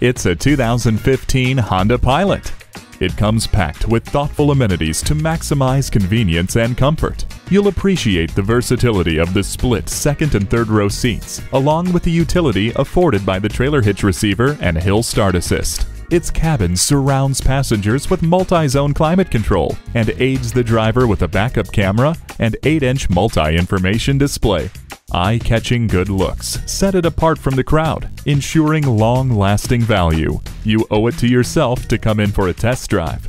It's a 2015 Honda Pilot. It comes packed with thoughtful amenities to maximize convenience and comfort. You'll appreciate the versatility of the split second and third row seats, along with the utility afforded by the trailer hitch receiver and hill start assist. Its cabin surrounds passengers with multi-zone climate control and aids the driver with a backup camera and 8-inch multi-information display. Eye-catching good looks set it apart from the crowd, ensuring long-lasting value. You owe it to yourself to come in for a test drive.